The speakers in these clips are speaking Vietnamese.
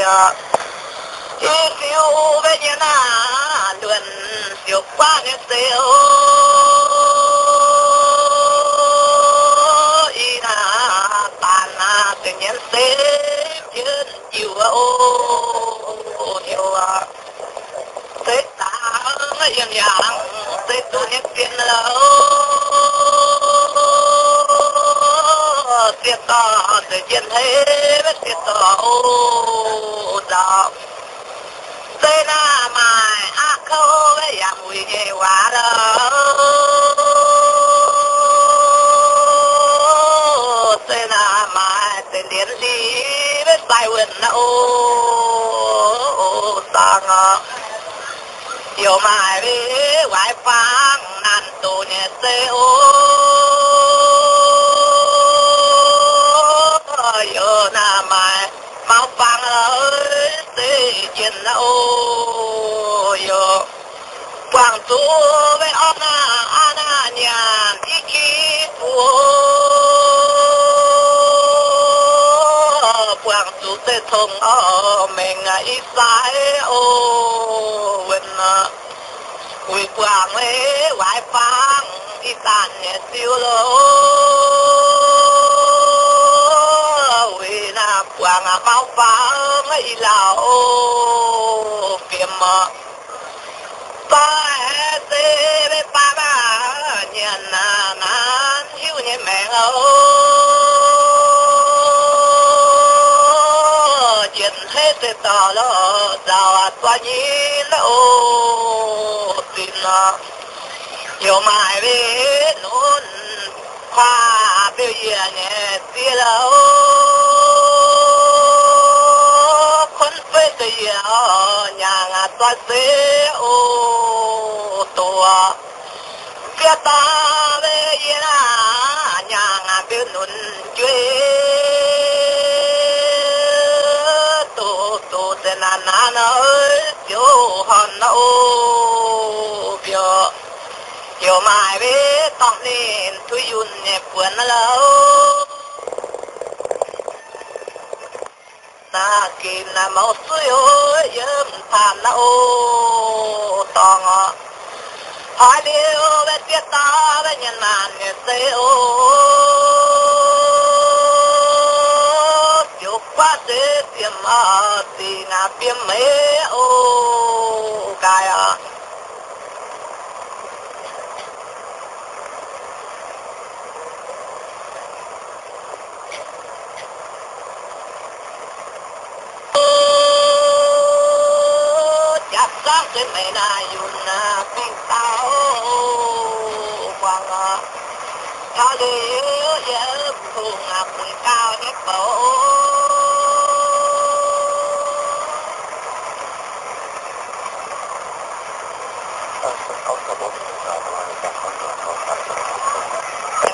呀，一宿为你那轮就换个手，一那把那的年岁天有啊哦有啊，最大的营养最多的变了，最大的健美。 哦，早，在那买阿口的洋味的娃喽，在那买在年里的再问那哦，上啊，有买的外方南都的在哦。 哦哟，广州为阿那阿那娘的媳妇，广州在从澳门啊一塞哦问啊，为广为外方一三年修喽，为那广啊包方啊一老哦。 嘛，在这里8年呐，9年没哦，今天这到了，早啊20了哦，对了，有买的农花表演的对了哦，困飞的呀。 多些哦，多啊！别打的伊拉娘啊，别乱追，多在那那那就好那哦，别就买呗，当年退休的不那了。 那给那毛主席也谈了哦，当啊，还留为别打为人难的谁哦，就把这些嘛的那边没哦该啊。 真没那有那病倒光啊，他留也不啊，不高的高。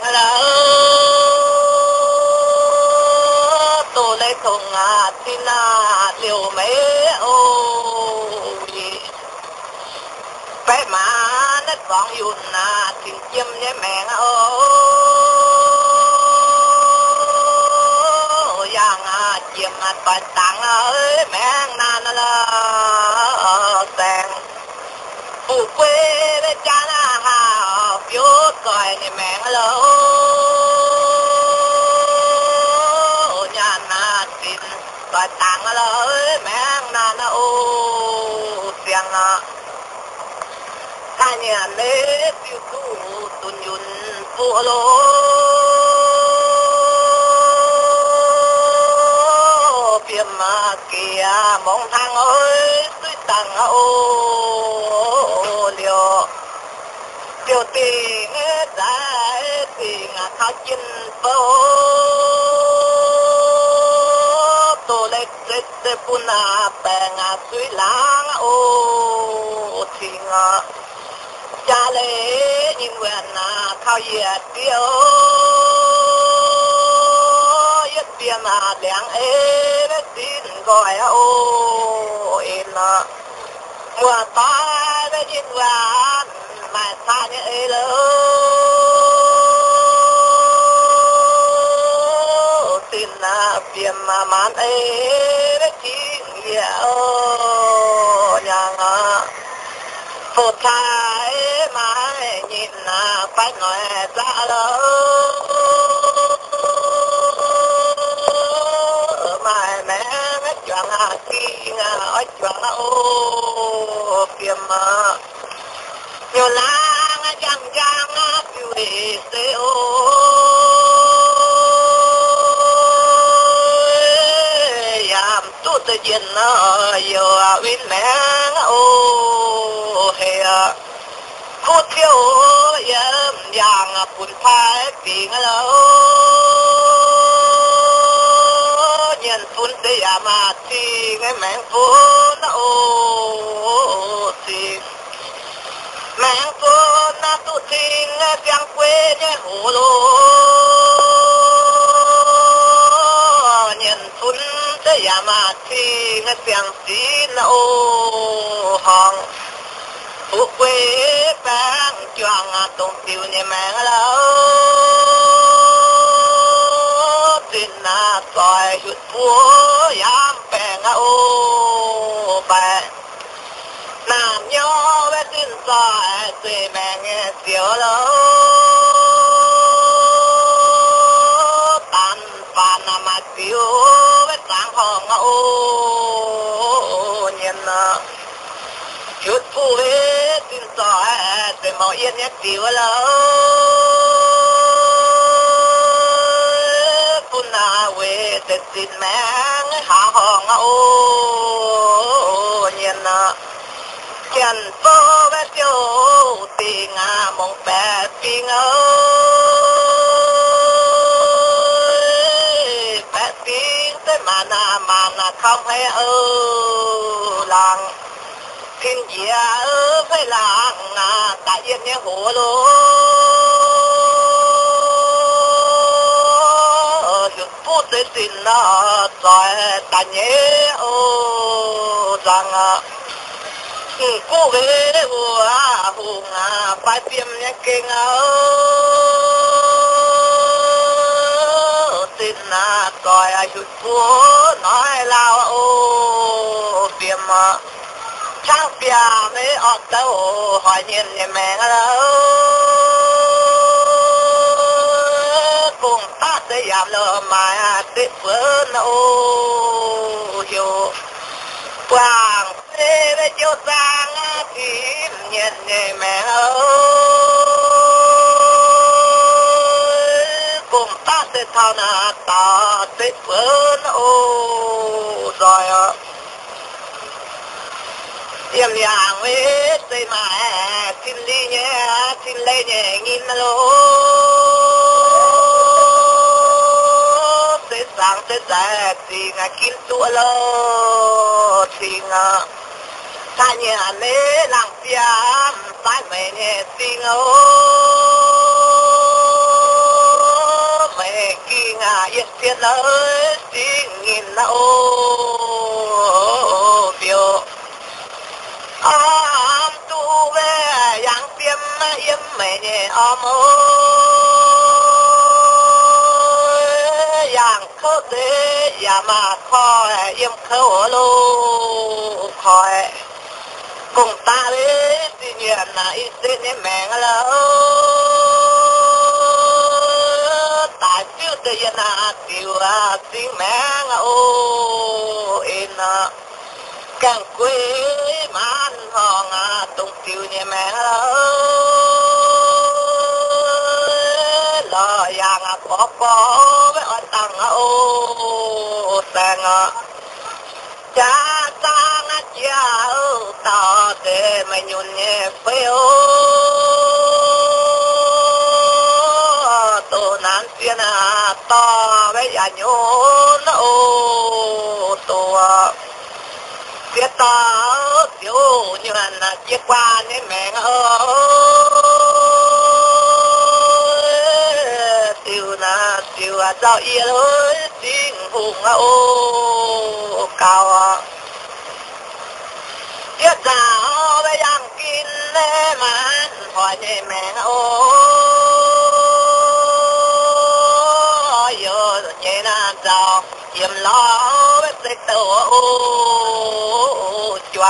Hello， 都来同啊，听啊，柳梅哦。 光有那听见的没哦，呀啊，见啊，断档啊，没那那了，等不归的家那好，有在的没喽，呀啊，听断档了，没那那哦，想啊。 Hanya lebihku tunjun polo, pemakia monghang oi tuitang olio, tiêu tiền đại tiền khao chín phố, tô lê tết tê puna bèn suy lang ô thiên. 家里人员呐，靠一边哦，一边啊两哎的真个哦，哎呐，我打的人员买啥的哎喽，真呐边慢慢哎的真 Yếm lo với tay tàu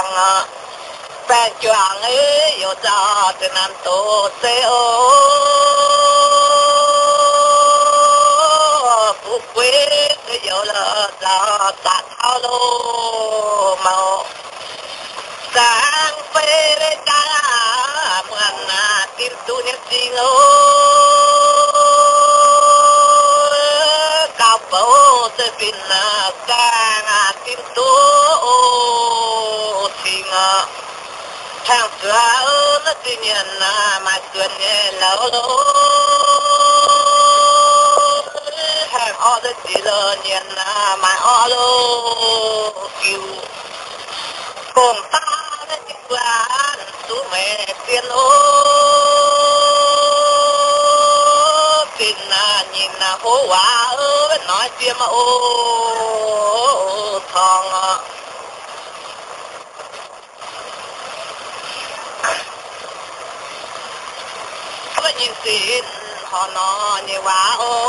chuang sang chuang ấy yo cha từ nam tổ se o phúc quế yo là cha ta thao lô mao sang phê cha muang na tin tu nhất sinh o cao bao se pin na sang na tin tu sinh o thang xóa ơn tuy nhiên là mà xuân nghe lâu lâu hàng o rất chỉ lờ nhiên là mà o lâu cứu cùng ta đến những quán chú mẹ tiên ô tin là nhìn là hố hóa ớ nói tiêm ô thong ạ. Nhìn xin họ nó như quá ô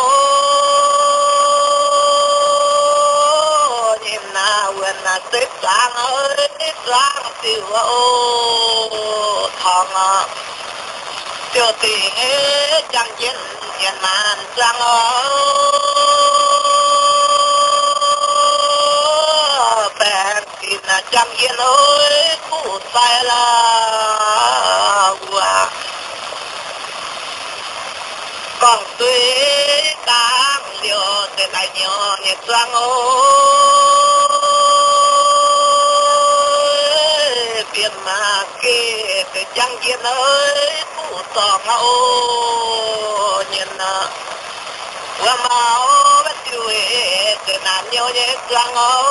nhìn là quên là xếp sáng ơi sáng siêu ô thong ạ chưa tình ấy chẳng chiến hiện màn sáng ô bèn xin là chẳng chiến ơi khu sai là quá con tuy tám điều để lại nhỏ nhẹ xoang ơi tiền mà kê để chẳng kiến ơi phụ tỏ ngẫu nhìn qua máu bất chịu để làm nhau nhẹ xoang ơi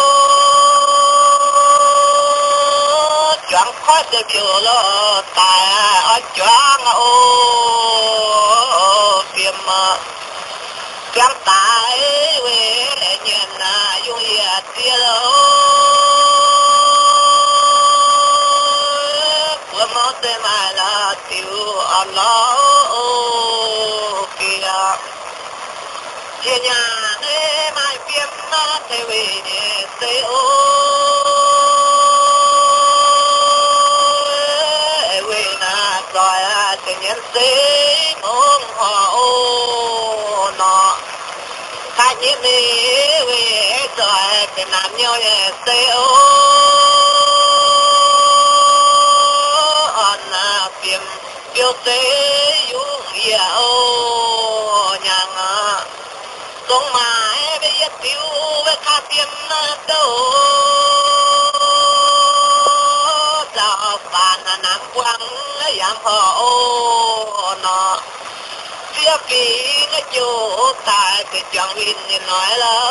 chẳng khó được chịu lo tại ở choáng ơi chẳng tại quê nhìn là dung hiệt kia lâu của món tên mà là tiểu ấm ló kia chia nhà thế mai viêm nó thế về nhẹ xế ô quê là rồi thế nhân xế ôm hòa ô nọ ta nhiễm đi về rồi thì làm nhau để xê ô on là phim yêu xê dũng nghĩa ô nhà ngờ sống mãi với giấc tiêu với khá phim đâu dạo bàn là nắng quăng giảm hòa ô nọ phía kia nó chỗ tại cái chẳng hình thì nói là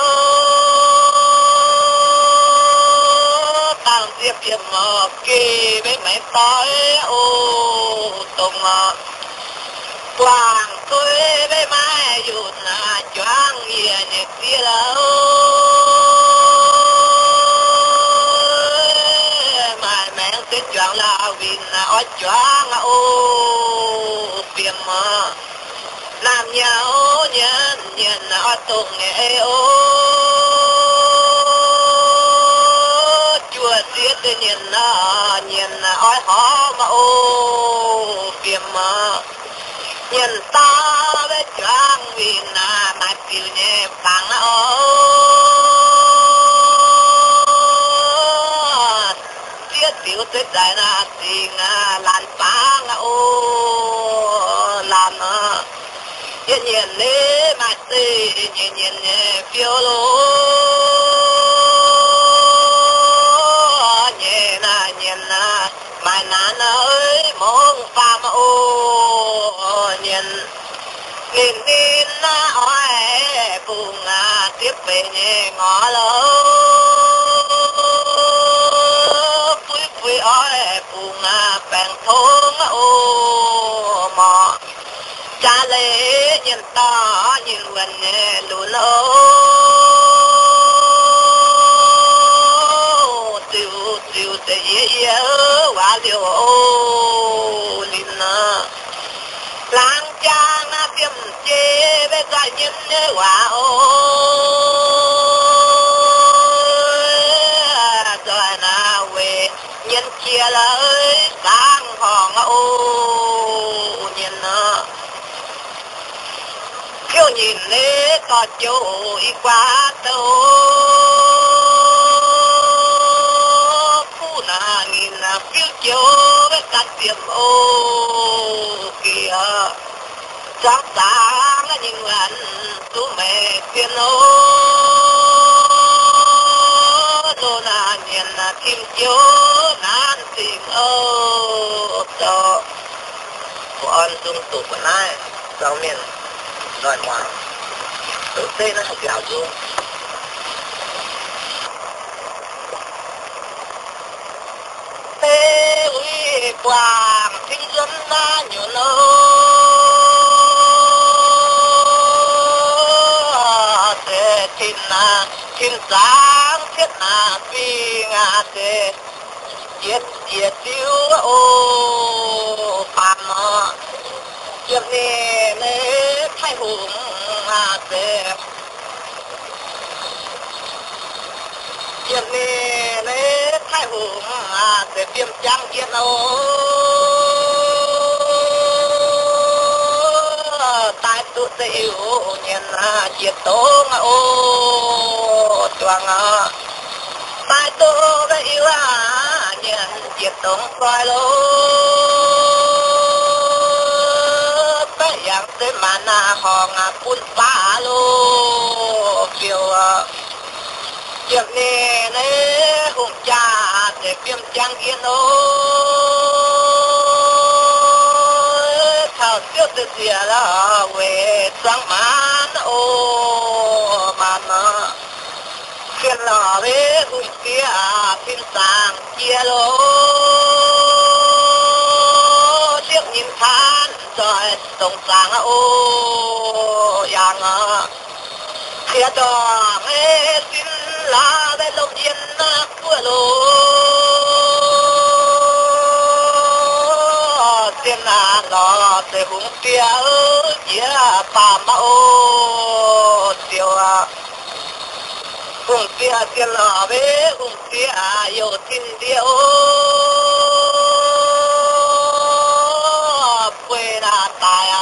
tao tiếp hiểm mờ kì với mấy tối ô tùng quảng tôi với mai dụt là choáng nghĩa nhẹ kia là ô mai mẹ sẽ choáng là vì là ó choáng là ô phiền mờ làm nhau nhân nhân nó tục nghệ ô chùa tiết nhân nó nhân nói khó mà ô phiền mơ nhân ta với choáng vì là mặt kiểu nhẹ phẳng ô tiết tiểu tiết đại là tình làn phẳng ô làm ơ nhẹ nhẹ lê mãi xê nhẹ nhẹ nhẹ phiêu lô nhẹ nà mãi nán ơi mong phàm ô nhẹ nhìn nín nà oi cùng à tiếp về nhẹ ngó lô phúi phúi oi cùng à bèng thông ô mọ cha lê nhìn ta nhìn quần nghe lũ lỗ tiêu tiêu tê yê hoa liều ô linh làng cha na tiêm chê với cả nhìn hoa ô rồi na về Nhân chia lỡi sang họ ngẫu nhiên nợ khiêu nhìn lễ có chỗ y quá tâu khu nà nghìn là phiêu chiếu với các tiệm ô kìa sáng sáng là những lần tú mẹ phiên ô đô nà nhìn là kim chiếu nan tìm ô cho của ông dung tụ của nai giao miền rồi mà đầu tiên nó học giáo dục thế uy quang kinh dân ta nhiều lâu thế thiên sáng thiết là phi ngã thế giết giết tiêu ô phàm nó chiếc nè nè hai hùng à đẹp chiếc nè nè hai hùng à đẹp tiêm trắng chiếc ô tai tụ tê yếu nhìn à chiếc tố ngà ô choàng à tai tụ tê yếu à nhìn chiếc tố coi lô thế mà na hòn phun phá lô kiểu việc nè nè hùng cha để viêm trang yên ôi thảo tiêu từ kia là về sáng mán ô mà nó khiến lò với hùng kia thiên sáng kia lô tiếc nhìn than rồi tổng sáng ô yang kia cho nghe tin là bên lông yên của lô tiên là nó sẽ hùng kia ở kia bà mẫu tiêu hùng kia tiên là bé hùng kia yêu tin tiêu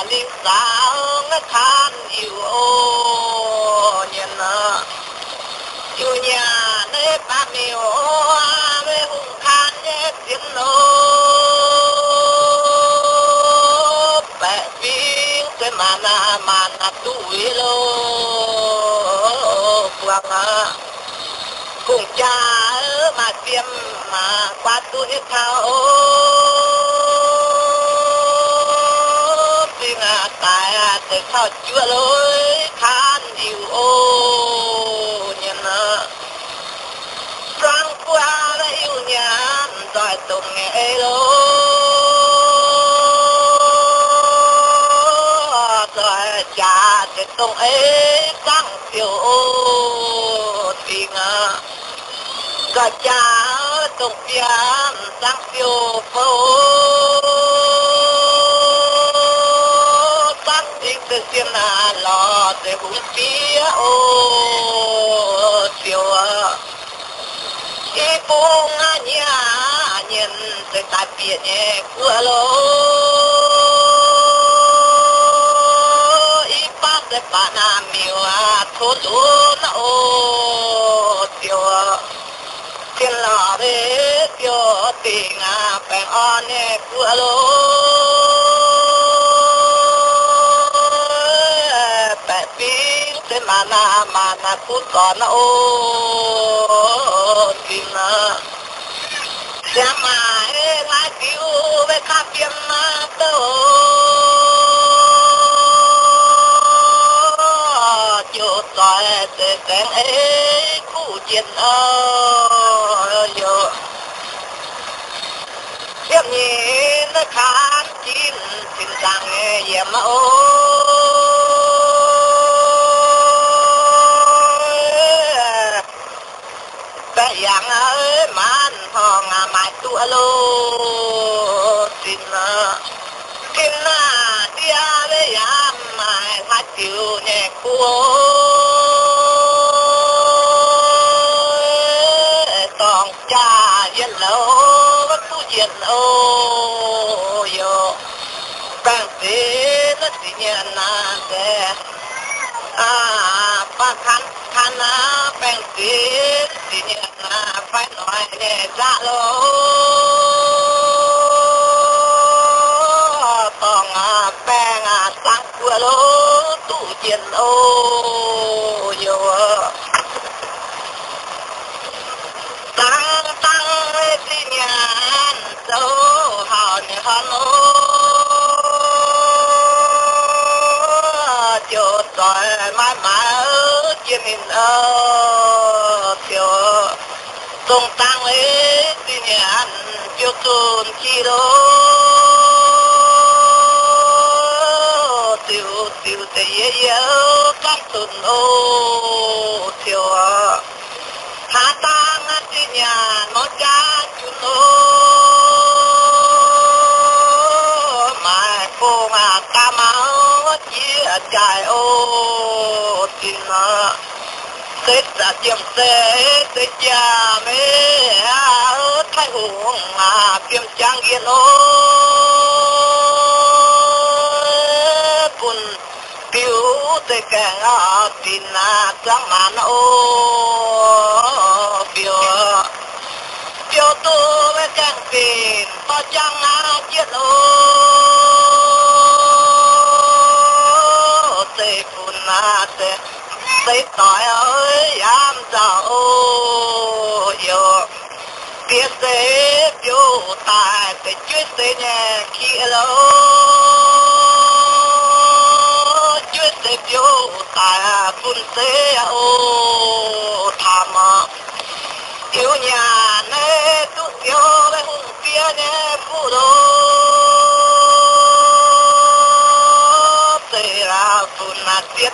linh sáng than yêu ô nhân yêu nhà nơi bạc miêu với hùng khan nhất tiếng nô bẹ tiếng cái mà na tuổi lô quang cùng cha mà tiêm mà qua tuổi thao tại sao chưa lối than yêu ô nhân sáng qua đã yêu nhàn rồi tụng nghe lô rồi cha để tụng ấy căng tiểu ô tình rồi cha tụng pian căng tiểu phố tiên là lò để hùng tía ô tiêu y bông nhà nhân để tại biệt nhẹ cửa lô y bát để bạn nam miêu thốt luôn ô tiêu tiên lò để tiêu tình phải on nhẹ cửa lô mà na phút còn ô tin xem mà ê lá tiêu với cá tiêm mà tao chỗ tỏi để cánh ê khu chiến ô yo xem nhìn nó khán chín xin rằng em ô yang ơi man hong mai tu alo tin na dia ve yang mai phát tiêu nè cu tòng cha yên lâu yo la señora Hãy subscribe cho kênh Ghiền Mì Gõ Để không bỏ lỡ những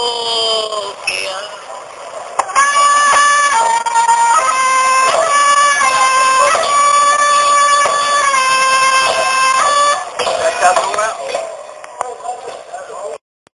video hấp dẫn.